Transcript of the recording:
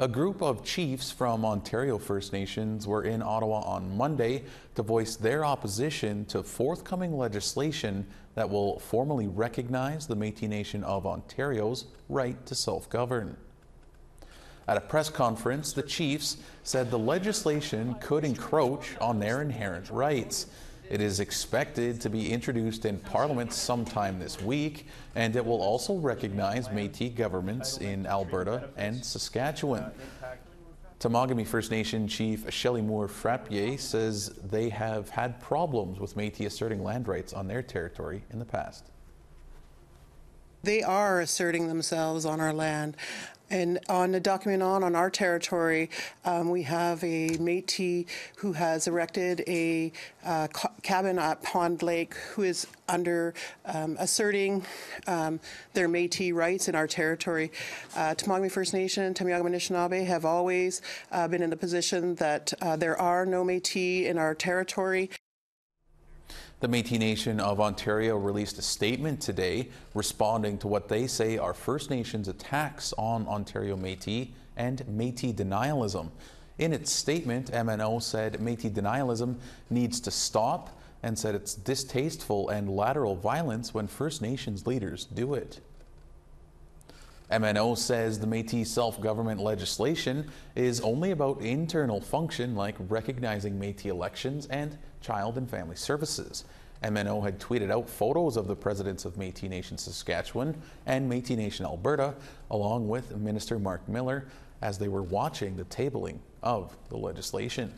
A group of chiefs from Ontario First Nations were in Ottawa on Monday to voice their opposition to forthcoming legislation that will formally recognize the Métis Nation of Ontario's right to self-govern. At a press conference, the chiefs said the legislation could encroach on their inherent rights. It is expected to be introduced in Parliament sometime this week, and it will also recognize Métis governments in Alberta and Saskatchewan. Temagami First Nation Chief Shelley Moore-Frappier says they have had problems with Métis asserting land rights on their territory in the past. They are asserting themselves on our land. And on the document on our territory, we have a Métis who has erected a cabin at Pond Lake, who is under asserting their Métis rights in our territory. Temagami First Nation, Temagami Anishinaabe have always been in the position that there are no Métis in our territory. The Métis Nation of Ontario released a statement today responding to what they say are First Nations attacks on Ontario Métis and Métis denialism. In its statement, MNO said Métis denialism needs to stop and said it's distasteful and lateral violence when First Nations leaders do it. MNO says the Métis self-government legislation is only about internal function like recognizing Métis elections and child and family services. MNO had tweeted out photos of the presidents of Métis Nation Saskatchewan and Métis Nation Alberta, along with Minister Mark Miller, as they were watching the tabling of the legislation.